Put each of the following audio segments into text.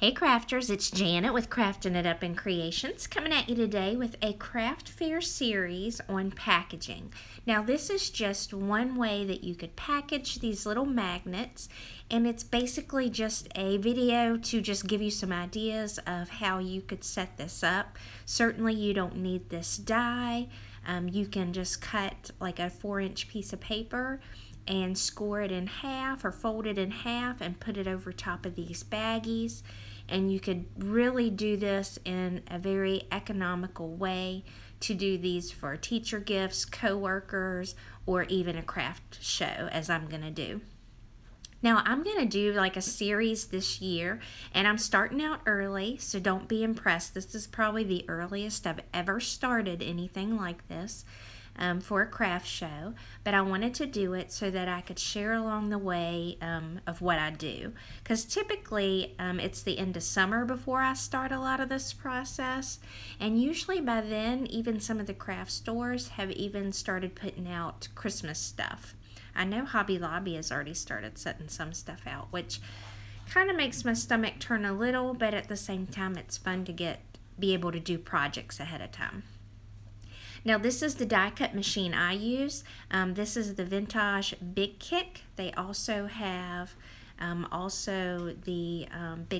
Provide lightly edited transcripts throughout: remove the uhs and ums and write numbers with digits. Hey crafters, it's Janet with Crafting It Up and Creations coming at you today with a craft fair series on packaging. Now this is just one way that you could package these little magnets, and it's basically just a video to just give you some ideas of how you could set this up. Certainly you don't need this die. You can just cut like a 4-inch piece of paper and score it in half or fold it in half and put it over top of these baggies. And you could really do this in a very economical way to do these for teacher gifts, co-workers, or even a craft show, as I'm gonna do. Now I'm gonna do like a series this year, and I'm starting out early, so don't be impressed. This is probably the earliest I've ever started anything like this. For a craft show, but I wanted to do it so that I could share along the way of what I do, because typically it's the end of summer before I start a lot of this process, and usually by then even some of the craft stores have even started putting out Christmas stuff. I know Hobby Lobby has already started setting some stuff out, which kind of makes my stomach turn a little, but at the same time it's fun to be able to do projects ahead of time. Now this is the die cut machine I use. This is the Vintage Big Kick. They also have Big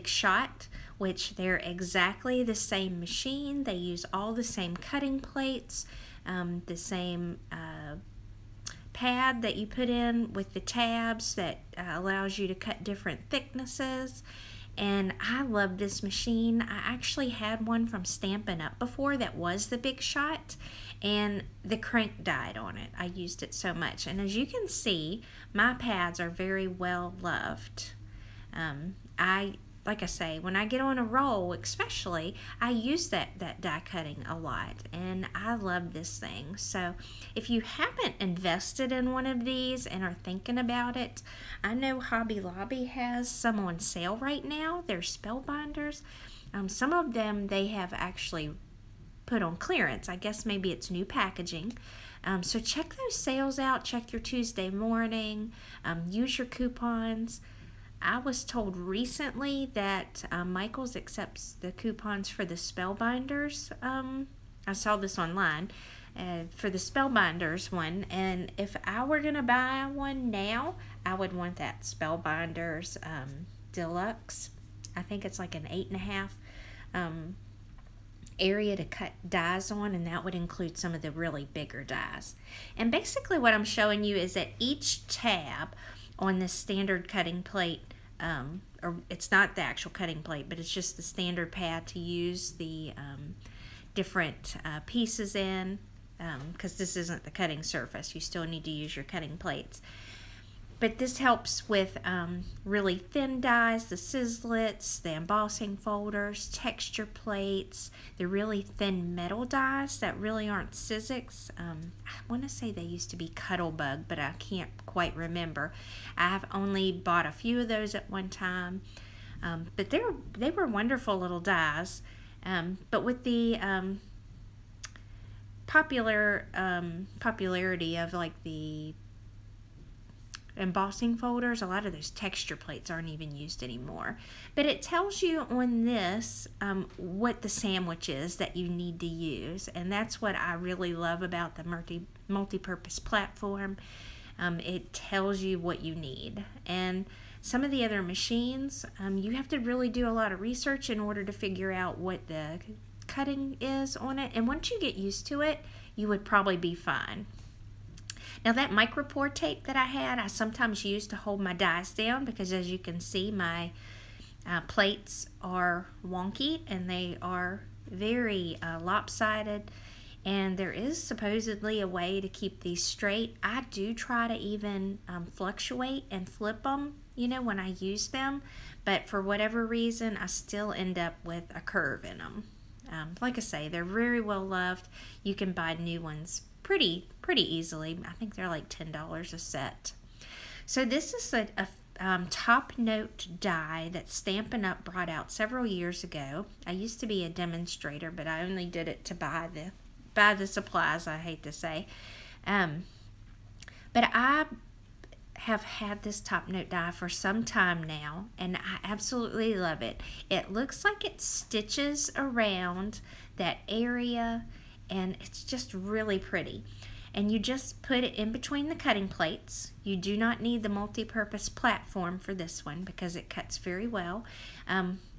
Shot, which they're exactly the same machine. They use all the same cutting plates, the same pad that you put in with the tabs that allows you to cut different thicknesses. And I love this machine. I actually had one from Stampin' Up before that was the Big Shot, and the crank died on it. I used it so much. And as you can see, my pads are very well loved. Like I say, when I get on a roll especially, I use that die cutting a lot, and I love this thing. So if you haven't invested in one of these and are thinking about it, I know Hobby Lobby has some on sale right now. They're Spellbinders. Some of them they have actually put on clearance. I guess maybe it's new packaging. So check those sales out. Check your Tuesday morning. Use your coupons. I was told recently that Michaels accepts the coupons for the Spellbinders. I saw this online for the Spellbinders one, and if I were gonna buy one now, I would want that Spellbinders Deluxe. I think it's like an 8.5 area to cut dies on, and that would include some of the really bigger dies. And basically what I'm showing you is that each tab on the standard cutting plate, or it's not the actual cutting plate, but it's just the standard pad to use the different pieces in, because this isn't the cutting surface. You still need to use your cutting plates. But this helps with really thin dies, the sizzlets, the embossing folders, texture plates, the really thin metal dies that really aren't Sizzix. I want to say they used to be Cuddlebug, but I can't quite remember. I've only bought a few of those at one time, but they were wonderful little dies. But with the popularity of like the embossing folders, a lot of those texture plates aren't even used anymore. But it tells you on this what the sandwich is that you need to use, and that's what I really love about the multi-purpose platform. It tells you what you need, and some of the other machines you have to really do a lot of research in order to figure out what the cutting is on it, and once you get used to it you would probably be fine. Now that micropore tape that I had, I sometimes use to hold my dies down, because as you can see my plates are wonky and they are very lopsided, and there is supposedly a way to keep these straight. I do try to even fluctuate and flip them, you know, when I use them, but for whatever reason I still end up with a curve in them. Like I say, they're very well loved. You can buy new ones pretty easily. I think they're like $10 a set. So this is a top note die that Stampin' Up brought out several years ago. I used to be a demonstrator, but I only did it to buy the supplies, I hate to say. But I have had this top note die for some time now, and I absolutely love it. It looks like it stitches around that area, and it's just really pretty. And you just put it in between the cutting plates. You do not need the multi-purpose platform for this one because it cuts very well.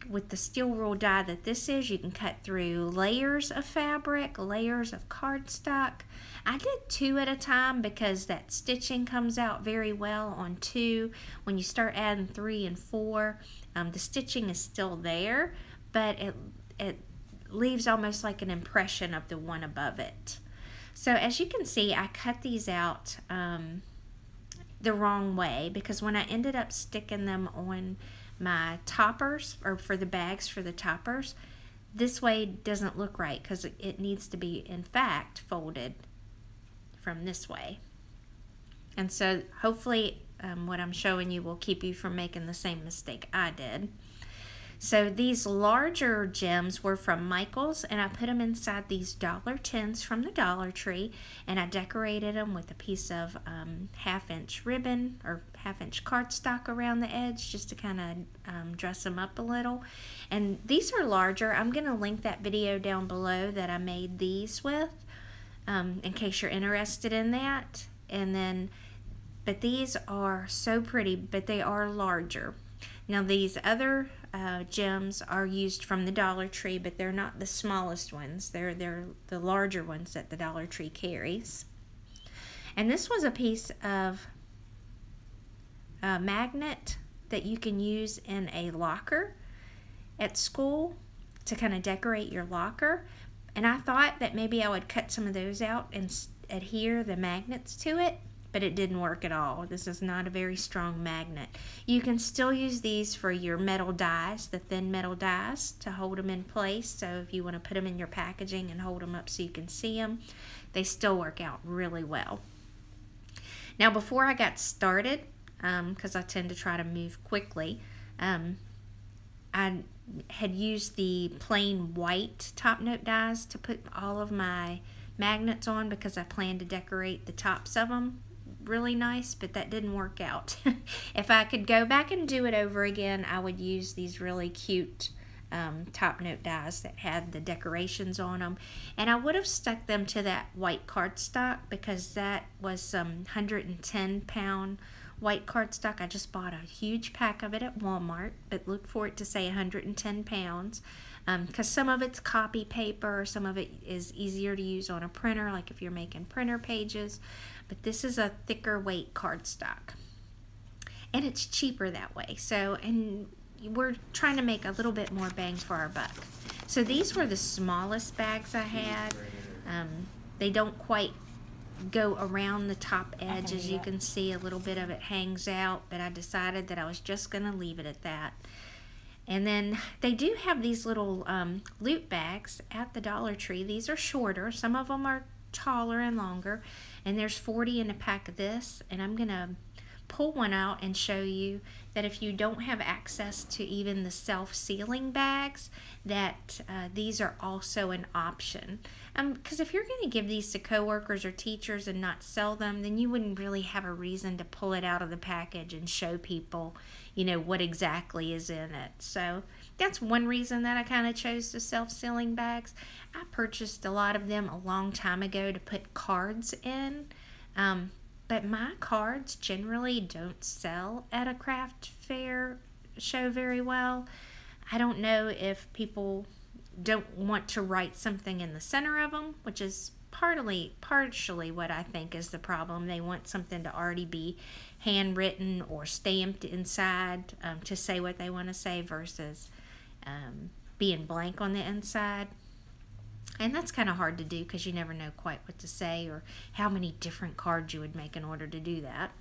With the steel rule die that this is, you can cut through layers of fabric, layers of cardstock. I did two at a time because that stitching comes out very well on two. When you start adding three and four, the stitching is still there, but it leaves almost like an impression of the one above it. So as you can see, I cut these out the wrong way because when I ended up sticking them on my toppers, or for the bags for the toppers, this way doesn't look right because it needs to be, in fact, folded from this way. And so hopefully what I'm showing you will keep you from making the same mistake I did. So these larger gems were from Michaels, and I put them inside these $1.10s from the Dollar Tree, and I decorated them with a piece of 1/2 inch ribbon or 1/2 inch cardstock around the edge just to kind of dress them up a little. And these are larger. I'm going to link that video down below that I made these with in case you're interested in that. And then, but these are so pretty, but they are larger. Now these other gems are used from the Dollar Tree, but they're not the smallest ones. They're the larger ones that the Dollar Tree carries. And this was a piece of magnet that you can use in a locker at school to kind of decorate your locker. And I thought that maybe I would cut some of those out and adhere the magnets to it, but it didn't work at all. This is not a very strong magnet. You can still use these for your metal dies, the thin metal dies, to hold them in place. So if you want to put them in your packaging and hold them up so you can see them, they still work out really well. Now before I got started, because I tend to try to move quickly, I had used the plain white top note dies to put all of my magnets on because I planned to decorate the tops of them really nice, but that didn't work out. If I could go back and do it over again, I would use these really cute top note dies that had the decorations on them, and I would have stuck them to that white cardstock because that was some 110-pound white cardstock. I just bought a huge pack of it at Walmart, but look for it to say 110 pounds because some of it's copy paper, some of it is easier to use on a printer, like if you're making printer pages, but this is a thicker weight cardstock, and it's cheaper that way. So, and we're trying to make a little bit more bang for our buck. So these were the smallest bags I had. They don't quite go around the top edge, as you can see. A little bit of it hangs out, but I decided that I was just going to leave it at that. And then they do have these little loot bags at the Dollar Tree. These are shorter. Some of them are taller and longer. And there's 40 in a pack of this. And I'm going to pull one out and show you that if you don't have access to even the self-sealing bags, that these are also an option. Because if you're going to give these to coworkers or teachers and not sell them, then you wouldn't really have a reason to pull it out of the package and show people, you know, what exactly is in it. So that's one reason that I kind of chose the self-sealing bags. I purchased a lot of them a long time ago to put cards in. But my cards generally don't sell at a craft fair show very well. I don't know if people don't want to write something in the center of them, which is partially what I think is the problem. They want something to already be handwritten or stamped inside to say what they want to say versus being blank on the inside. And that's kind of hard to do because you never know quite what to say or how many different cards you would make in order to do that.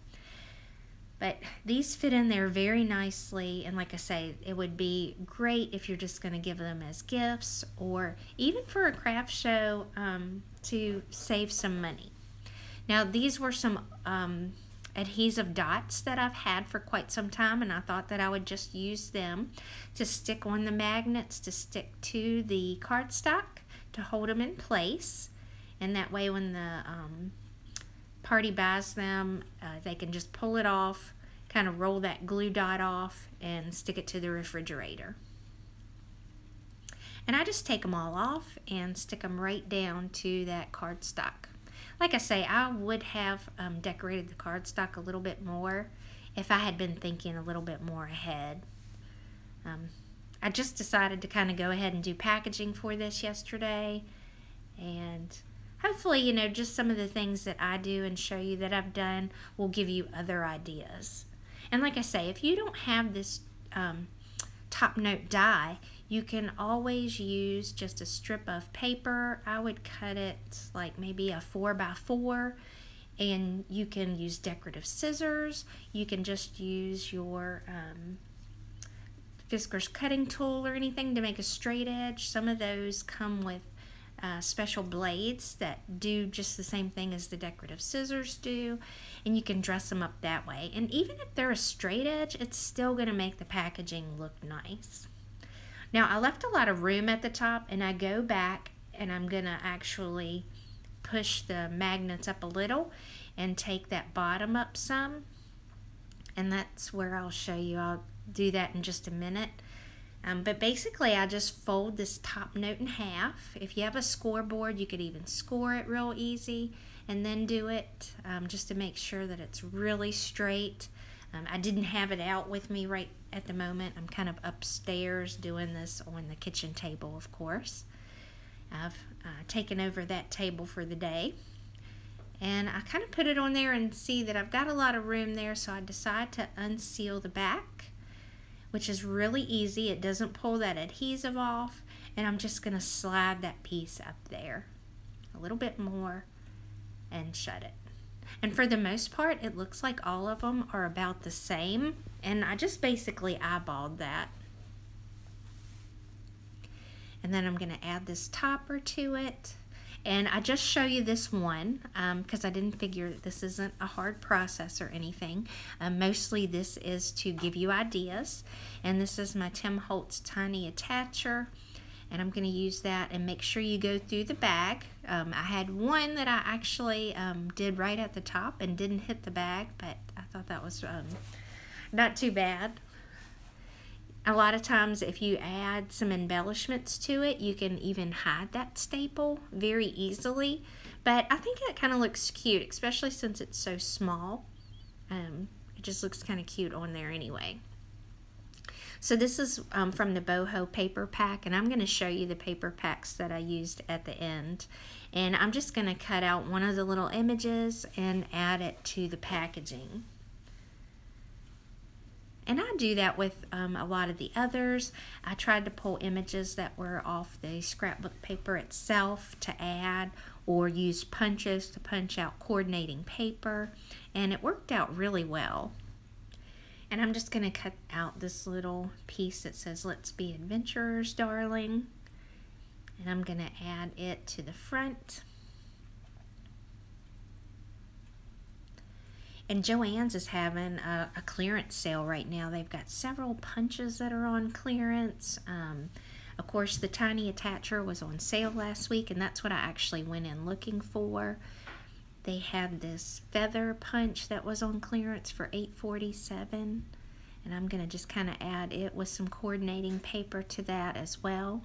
But these fit in there very nicely, and like I say, it would be great if you're just going to give them as gifts or even for a craft show to save some money. Now these were some adhesive dots that I've had for quite some time, and I thought that I would just use them to stick on the magnets, to stick to the cardstock, to hold them in place, and that way when party buys them, they can just pull it off, kind of roll that glue dot off and stick it to the refrigerator. And I just take them all off and stick them right down to that cardstock. Like I say, I would have decorated the cardstock a little bit more if I had been thinking a little bit more ahead. I just decided to kind of go ahead and do packaging for this yesterday, and hopefully, you know, just some of the things that I do and show you that I've done will give you other ideas. And like I say, if you don't have this top note die, you can always use just a strip of paper. I would cut it like maybe a 4x4, and you can use decorative scissors. You can just use your Fisker's cutting tool or anything to make a straight edge. Some of those come with special blades that do just the same thing as the decorative scissors do, and you can dress them up that way. And even if they're a straight edge, it's still going to make the packaging look nice. Now, I left a lot of room at the top, and I go back and I'm going to actually push the magnets up a little and take that bottom up some, and that's where I'll show you. I'll do that in just a minute. But basically, I just fold this top note in half. If you have a scoreboard, you could even score it real easy and then do it, just to make sure that it's really straight. I didn't have it out with me right at the moment. I'm kind of upstairs doing this on the kitchen table, of course. I've taken over that table for the day. And I kind of put it on there and see that I've got a lot of room there, so I decide to unseal the back, which is really easy. It doesn't pull that adhesive off, and I'm just going to slide that piece up there a little bit more and shut it. And for the most part, it looks like all of them are about the same, and I just basically eyeballed that. And then I'm going to add this topper to it, and I just show you this one because I didn't figure that this isn't a hard process or anything. Mostly this is to give you ideas, and this is my Tim Holtz Tiny Attacher, and I'm going to use that. And make sure you go through the bag. I had one that I actually did right at the top and didn't hit the bag, but I thought that was not too bad. A lot of times, if you add some embellishments to it, you can even hide that staple very easily. But I think it kind of looks cute, especially since it's so small. It just looks kind of cute on there anyway. So this is from the Boho paper pack, and I'm going to show you the paper packs that I used at the end. And I'm just going to cut out one of the little images and add it to the packaging. And I do that with a lot of the others. I tried to pull images that were off the scrapbook paper itself to add, or use punches to punch out coordinating paper, and it worked out really well. And I'm just gonna cut out this little piece that says, "Let's be adventurers, darling." And I'm gonna add it to the front. And Joann's is having a clearance sale right now. They've got several punches that are on clearance. Of course, the Tiny Attacher was on sale last week, and that's what I actually went in looking for. They had this feather punch that was on clearance for $8.47, and I'm going to just kind of add it with some coordinating paper to that as well.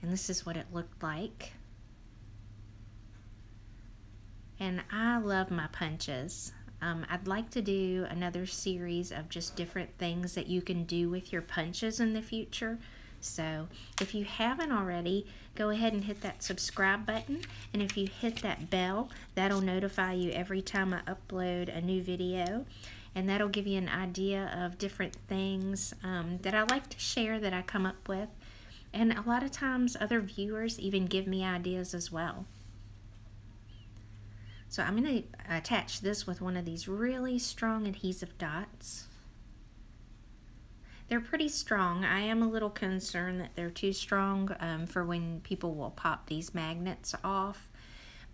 And this is what it looked like. And I love my punches. I'd like to do another series of just different things that you can do with your punches in the future. So if you haven't already, go ahead and hit that subscribe button. And if you hit that bell, that'll notify you every time I upload a new video. And that'll give you an idea of different things that I like to share that I come up with. And a lot of times other viewers even give me ideas as well. So I'm going to attach this with one of these really strong adhesive dots. They're pretty strong. I am a little concerned that they're too strong for when people will pop these magnets off,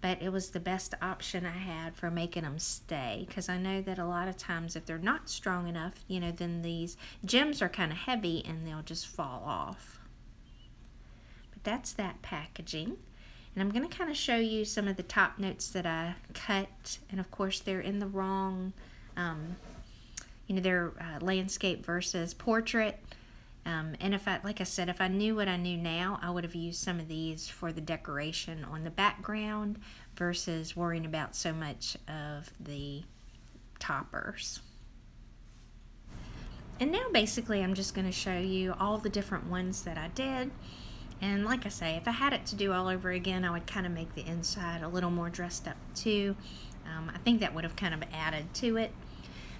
but it was the best option I had for making them stay, because I know that a lot of times if they're not strong enough, you know, then these gems are kind of heavy and they'll just fall off. But that's that packaging. And I'm going to kind of show you some of the top notes that I cut. And of course they're in the wrong, you know, they're landscape versus portrait. And if I, like I said, if I knew what I knew now, I would have used some of these for the decoration on the background versus worrying about so much of the toppers. And now basically I'm just going to show you all the different ones that I did. And like I say, if I had it to do all over again, I would kind of make the inside a little more dressed up too. I think that would have kind of added to it.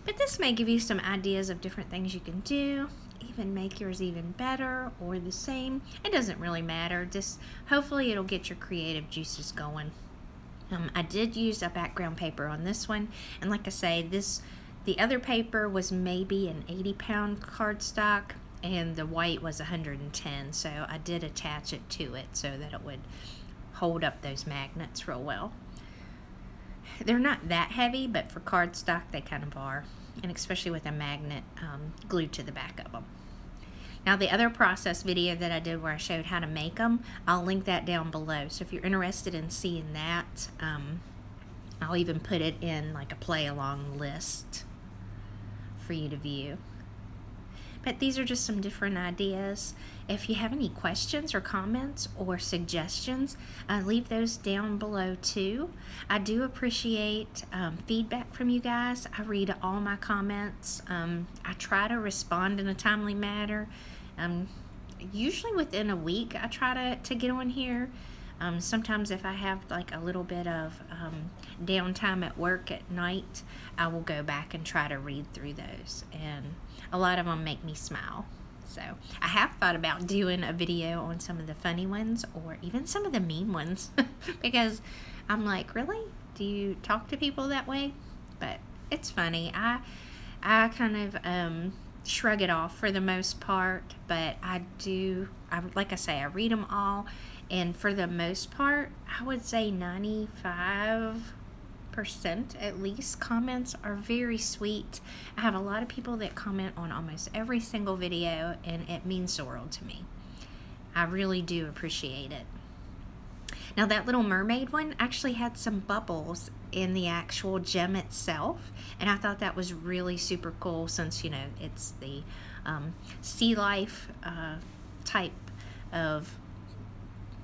But this may give you some ideas of different things you can do. Even make yours even better or the same. It doesn't really matter. Just hopefully it'll get your creative juices going. I did use a background paper on this one. And like I say, the other paper was maybe an 80-pound cardstock, and the white was 110, so I did attach it to it so that it would hold up those magnets real well. They're not that heavy, but for cardstock they kind of are, and especially with a magnet glued to the back of them. Now the other process video that I did where I showed how to make them, I'll link that down below, so if you're interested in seeing that, I'll even put it in like a play along list for you to view. But these are just some different ideas. If you have any questions or comments or suggestions, leave those down below too. I do appreciate feedback from you guys. I read all my comments. I try to respond in a timely manner. Usually within a week I try to get on here. Sometimes if I have like a little bit of downtime at work at night, I will go back and try to read through those, and a lot of them make me smile. So I have thought about doing a video on some of the funny ones or even some of the mean ones because I'm like, really? Do you talk to people that way? But it's funny. I kind of shrug it off for the most part, but like I say, I read them all. And for the most part, I would say 95% at least comments are very sweet. I have a lot of people that comment on almost every single video, and it means the world to me. I really do appreciate it. Now that little mermaid one actually had some bubbles in the actual gem itself, and I thought that was really super cool since, you know, it's the sea life type of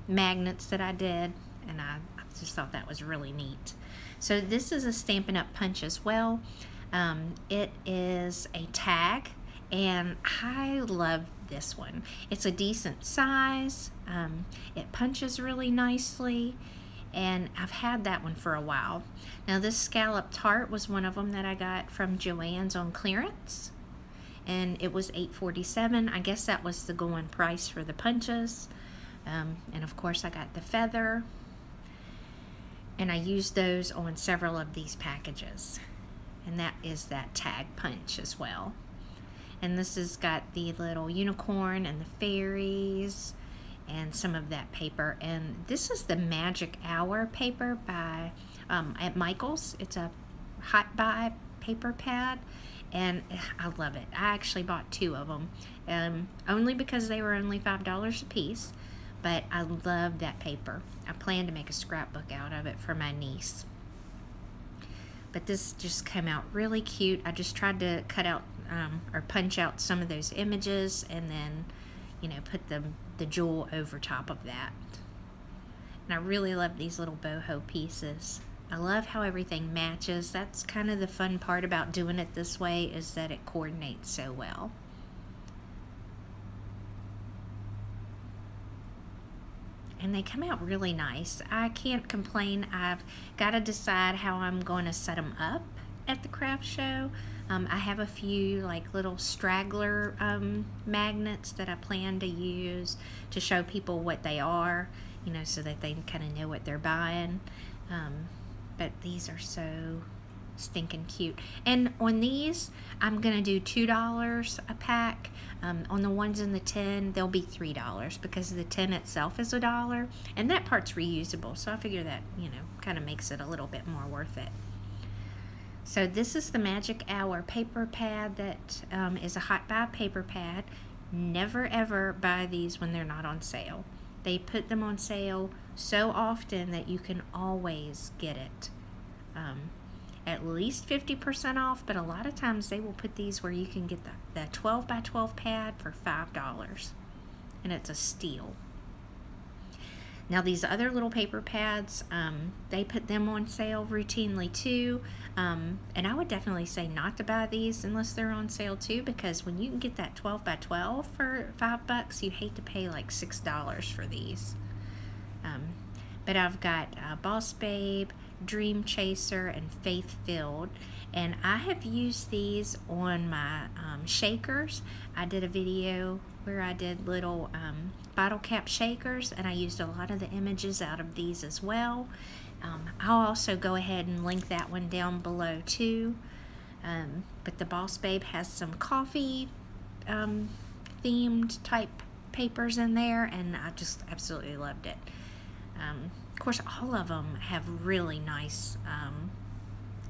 magnets that I did, and I just thought that was really neat. So this is a Stampin' Up punch as well. It is a tag, and I love this one. It's a decent size. It punches really nicely, and I've had that one for a while. Now this scalloped heart was one of them that I got from Joann's on clearance, and it was $8.47. I guess that was the going price for the punches. And of course I got the feather, and I used those on several of these packages, and that is that tag punch as well. And this has got the little unicorn and the fairies and some of that paper, and this is the Magic Hour paper by at Michaels. It's a hot buy paper pad, and I love it. I actually bought two of them only because they were only $5 a piece. But I love that paper. I plan to make a scrapbook out of it for my niece. But this just came out really cute. I just tried to cut out or punch out some of those images, and then, you know, put the jewel over top of that. And I really love these little boho pieces. I love how everything matches. That's kind of the fun part about doing it this way, is that it coordinates so well. And they come out really nice. I can't complain. I've got to decide how I'm going to set them up at the craft show. I have a few like little straggler magnets that I plan to use to show people what they are, you know, so that they kind of know what they're buying. But these are so stinking cute. And on these, I'm gonna do $2 a pack. On the ones in the 10, they'll be $3 because the 10 itself is $1, and that part's reusable, so I figure that, you know, kind of makes it a little bit more worth it. So this is the Magic Hour paper pad that is a hot buy paper pad. Never ever buy these when they're not on sale. They put them on sale so often that you can always get it. At least 50% off, but a lot of times they will put these where you can get the 12 by 12 pad for $5, and it's a steal. Now these other little paper pads, they put them on sale routinely too, and I would definitely say not to buy these unless they're on sale too, because when you can get that 12 by 12 for $5, you hate to pay like $6 for these. But I've got Boss Babe, Dream Chaser, and Faith Filled, and I have used these on my shakers. I did a video where I did little bottle cap shakers, and I used a lot of the images out of these as well. I'll also go ahead and link that one down below too. But the Boss Babe has some coffee themed type papers in there, and I just absolutely loved it. Of course, all of them have really nice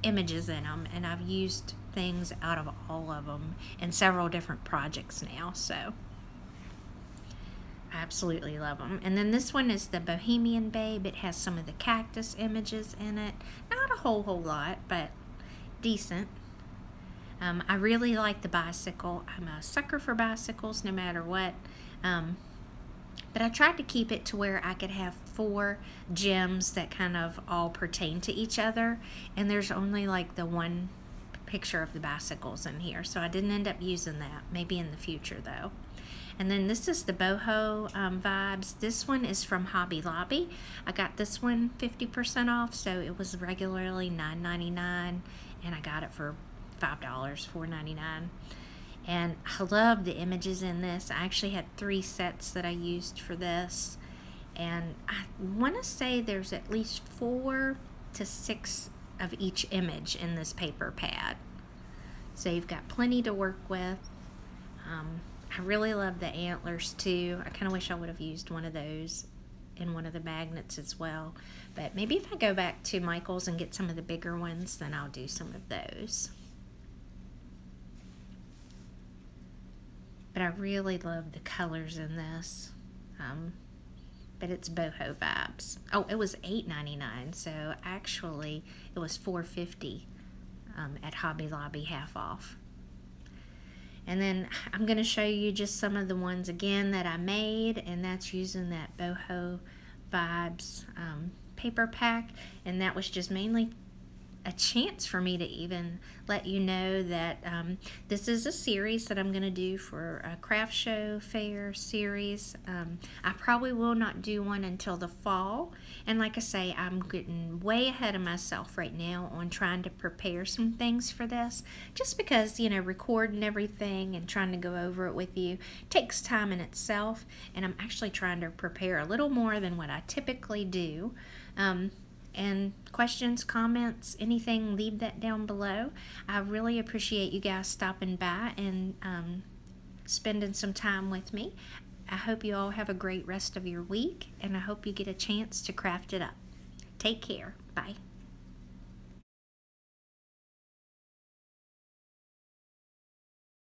images in them, and I've used things out of all of them in several different projects now, so I absolutely love them. And then this one is the Bohemian Babe. It has some of the cactus images in it. Not a whole lot, but decent. I really like the bicycle. I'm a sucker for bicycles no matter what. But I tried to keep it to where I could have 4 gems that kind of all pertain to each other, and there's only like the one picture of the bicycles in here, so I didn't end up using that. Maybe in the future though. And then this is the Boho Vibes. This one is from Hobby Lobby. I got this one 50% off, so it was regularly $9.99 and I got it for $5, $4.99. And I love the images in this. I actually had 3 sets that I used for this. And I want to say there's at least 4 to 6 of each image in this paper pad. So you've got plenty to work with. I really love the antlers too. I kind of wish I would have used one of those in one of the magnets as well. But maybe if I go back to Michaels and get some of the bigger ones, then I'll do some of those. But I really love the colors in this. But it's Boho Vibes. Oh, it was $8.99, so actually it was $4.50 at Hobby Lobby, half off. And then I'm going to show you just some of the ones again that I made, and that's using that Boho Vibes paper pack. And that was just mainly a chance for me to even let you know that this is a series that I'm going to do for a craft show fair series. I probably will not do one until the fall, and like I say, I'm getting way ahead of myself right now on trying to prepare some things for this, just because, you know, recording everything and trying to go over it with you takes time in itself, and I'm actually trying to prepare a little more than what I typically do. And questions, comments, anything, leave that down below. I really appreciate you guys stopping by and spending some time with me. I hope you all have a great rest of your week, and I hope you get a chance to craft it up. Take care. Bye.